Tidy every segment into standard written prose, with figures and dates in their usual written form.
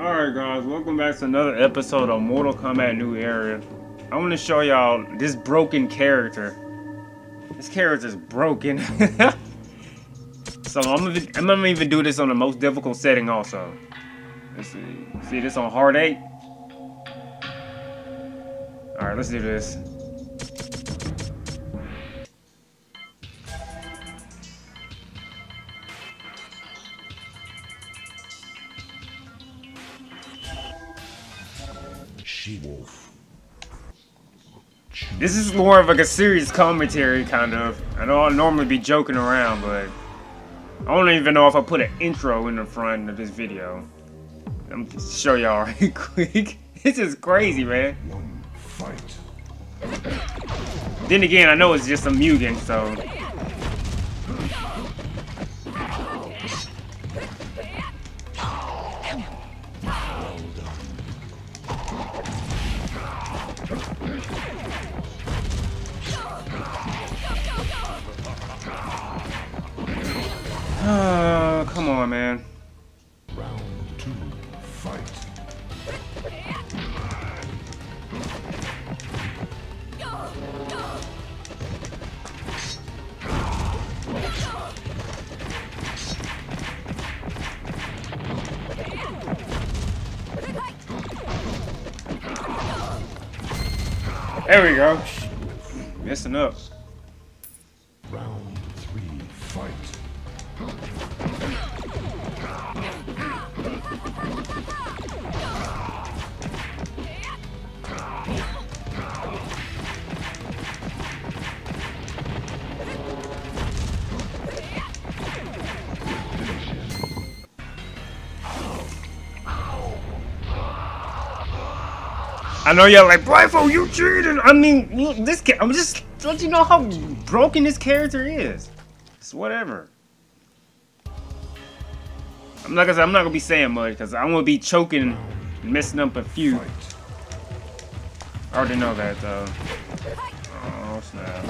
Alright guys, welcome back to another episode of Mortal Kombat New Era. I want to show y'all this broken character. This character's broken. So I'm gonna even do this on the most difficult setting also. Let's see. See this on hard 8? Alright, let's do this. She-wolf. This is more of like a serious commentary, kind of. I know I'll normally be joking around, but I don't even know if I put an intro in the front of this video. I'm gonna show y'all right quick. This is crazy, man. One fight. Then again, I know it's just a Mugen, so. Oh, come on, man. Round 2, fight. There we go. Messing up. Round 3, fight. I know y'all like, Bry_Fo, you cheating! I mean, this kid, I'm just let you know how broken this character is. It's whatever. I'm like I said, I'm not gonna be saying much because I'm gonna be choking and messing up a few. I already know that though. Oh snap.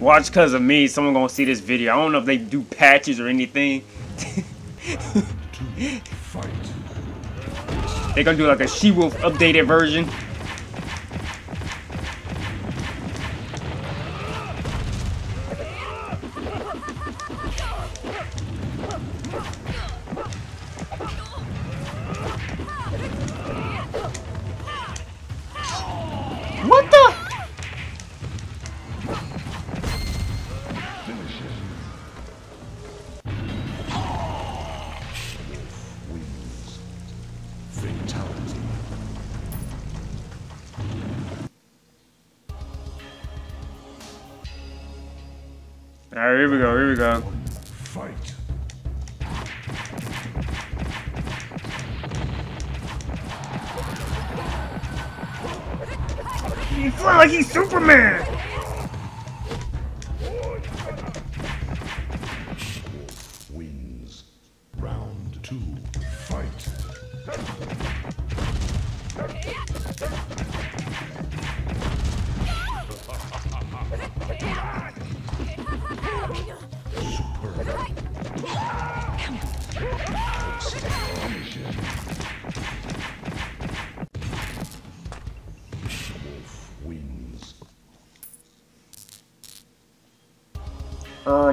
Watch, cause of me, someone gonna see this video. I don't know if they do patches or anything. They gonna do like a She-wolf updated version. What the? Alright, here we go, here we go. Fight. He fly like he's Superman! She-wolf wins. Round 2, fight.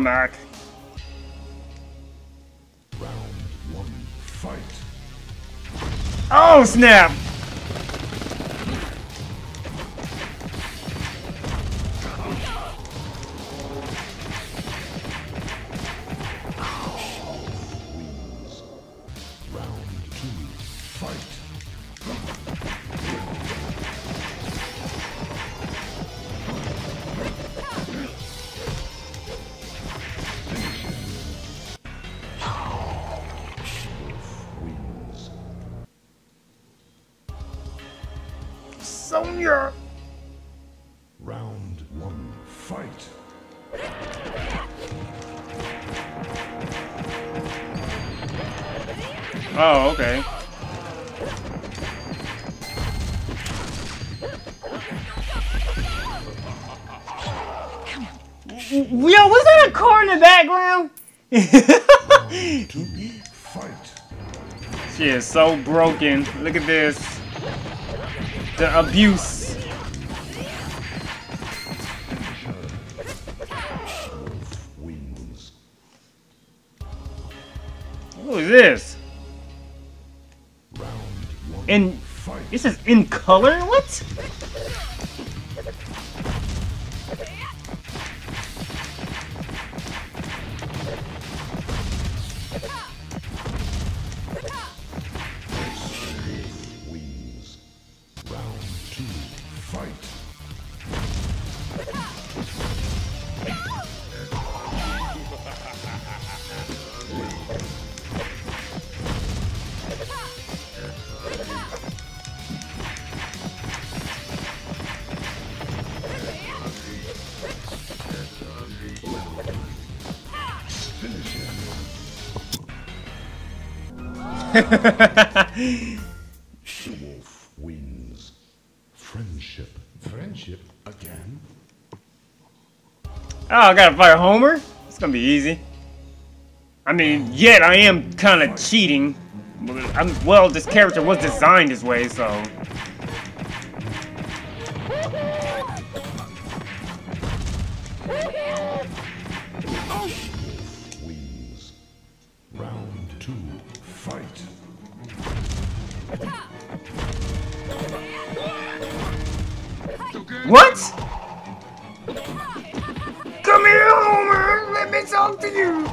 Mac. Round 1, fight. Oh snap! Sonya. Round 1, fight. Oh, okay. Yo, was that a car in the background? She is so broken. Look at this. The abuse. Who is this? And this is in color? What? She-wolf wins. Friendship again. Oh, I gotta fight Homer. It's gonna be easy. I mean, yet I am kind of cheating. Well, this character was designed this way, so. What? Come here, Homer! Let me talk to you!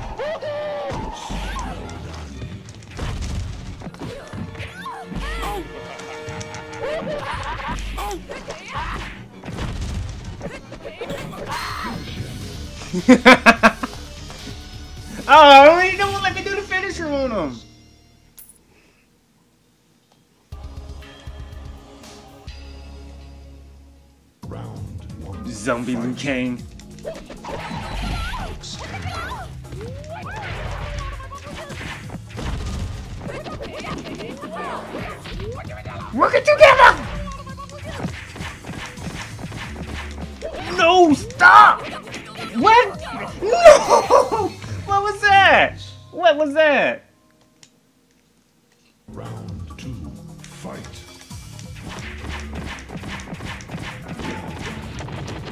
Oh, he don't let me do the finisher on him! Zombie Mugen. Work it together! No, stop! What? No! What was that? What was that?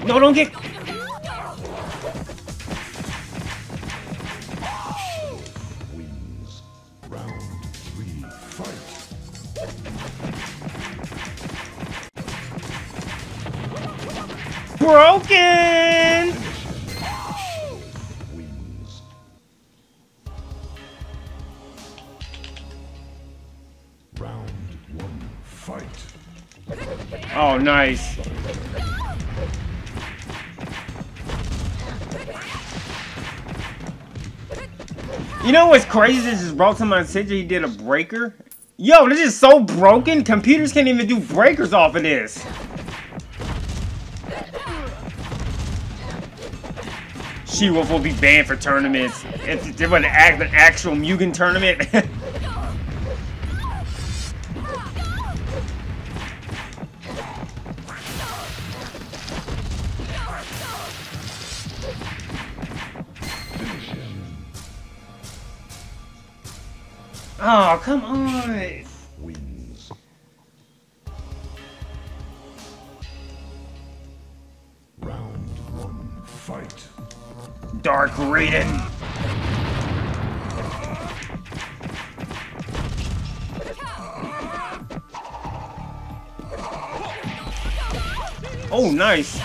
No, don't get. Wins round 3 fight. Broken. Wins. Round 1 fight. Oh, nice. You know what's crazy? This is brought to my attention. He did a breaker. Yo, this is so broken. Computers can't even do breakers off of this. She-wolf will be banned for tournaments. If there was an actual Mugen tournament. Oh, come on! Wins. Round 1 fight. Dark Raiden. Oh, nice.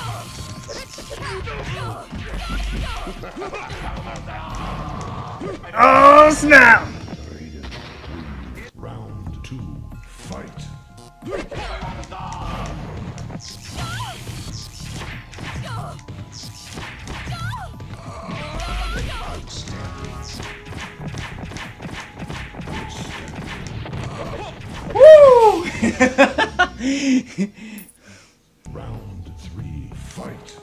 Oh, snap! Woo! Round 3 fight.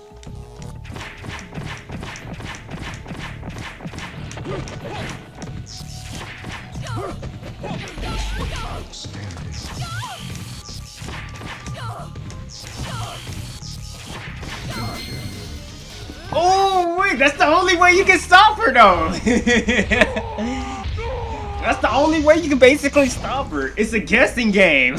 Oh, wait! That's the only way you can stop her, though. That's the only way you can basically stop her. It's a guessing game.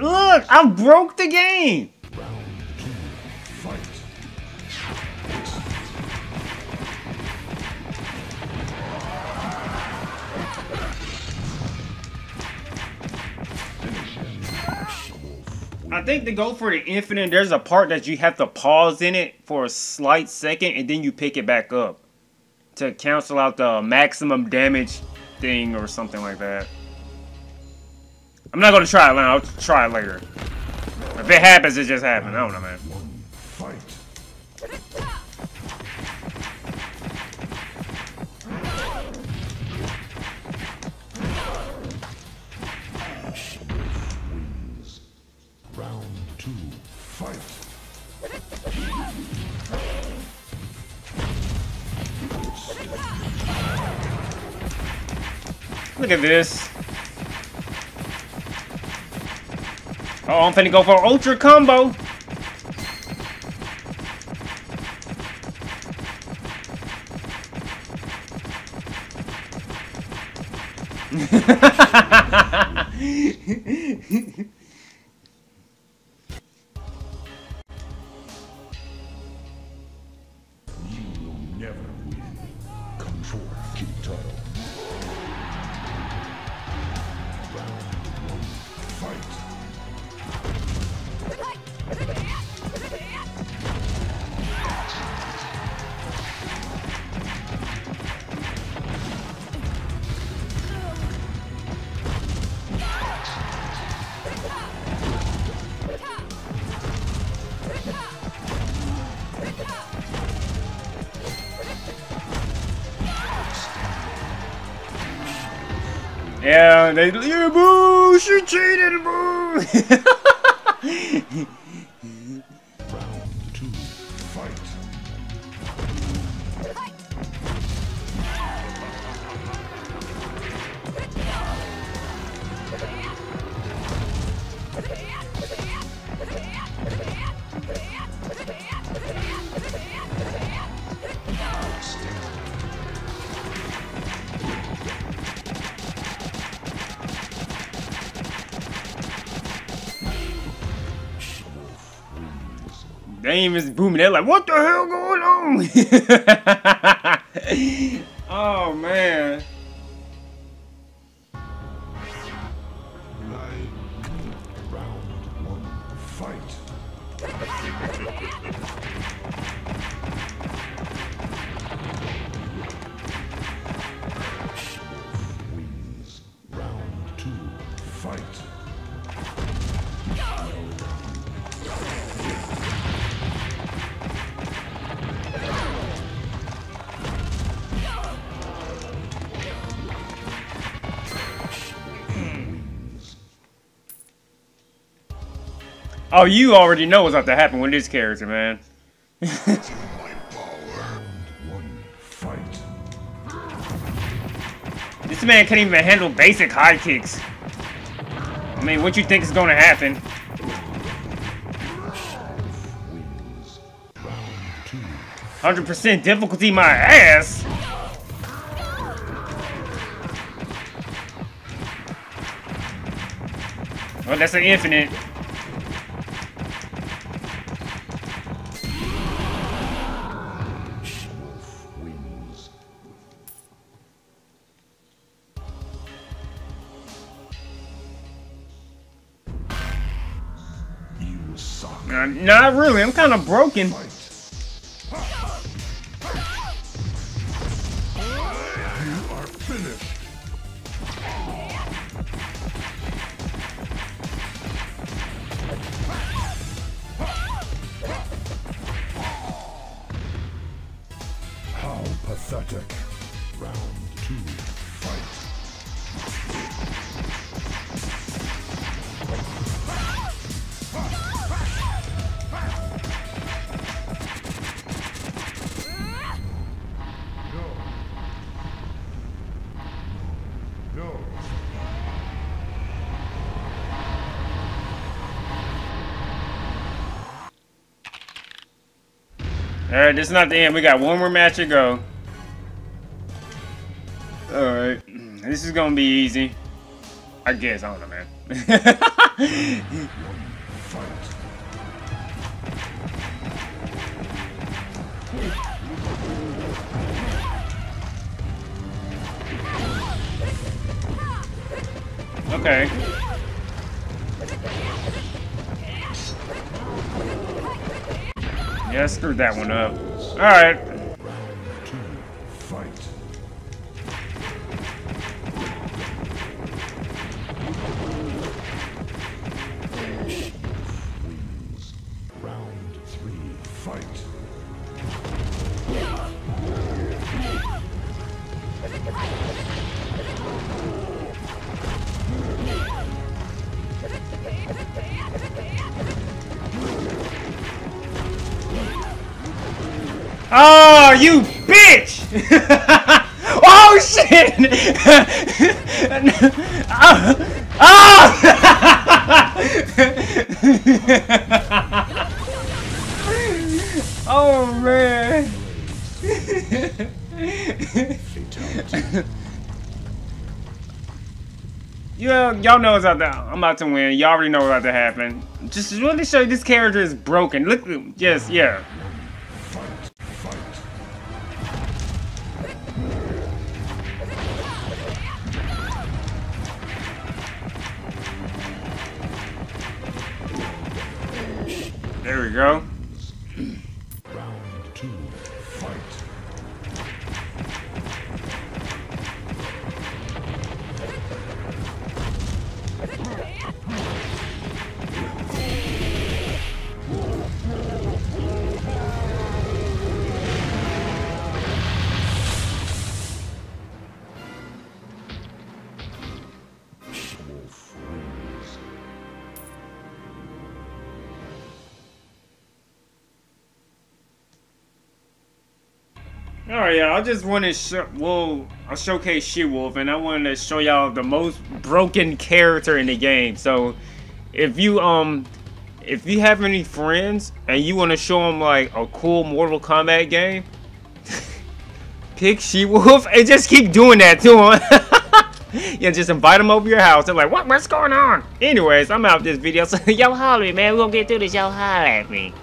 Look, I broke the game. Round two, fight. I think to go for the infinite, there's a part that you have to pause in it for a slight second, and then you pick it back up to cancel out the maximum damage thing or something like that. I'm not gonna try it now, I'll try it later. If it happens, it just happened. I don't know, man. Look at this. Oh, I'm finna go for an ultra combo. You will never win. Control key title. Yeah, they boo! She cheated, boo! Round two, fight. Game is booming. They're like, what the hell going on? Oh man. Round one, fight. She-wolf wins. Round two, fight. Oh, you already know what's about to happen with this character, man. This man can't even handle basic high kicks. I mean, what you think is gonna happen? Wins. 100% difficulty, my ass. Well, that's an infinite. Not really, I'm kind of broken. Fight. You are finished. How pathetic. Round 2, fight. Alright, this is not the end. We got one more match to go. Alright. This is gonna be easy. I guess. I don't know, man. Okay. Yeah, I screwed that one up. Alright. Oh, you bitch! Oh shit! Oh! Oh! Oh man! Yeah, y'all know what's out there. I'm about to win. Y'all already know what's about to happen. Just want to show you this character is broken. Look, yes, yeah. There we go. Round 2, fight. She-wolf. Alright, y'all, I just want to showcase She-wolf, and I wanted to show y'all the most broken character in the game. So, if you have any friends and you want to show them like a cool Mortal Kombat game, pick She-wolf and just keep doing that to them. Yeah, just invite them over your house. They're like, what's going on? Anyways, I'm out of this video. So y'all holler at me, man. We're gonna get through this. Y'all holler at me.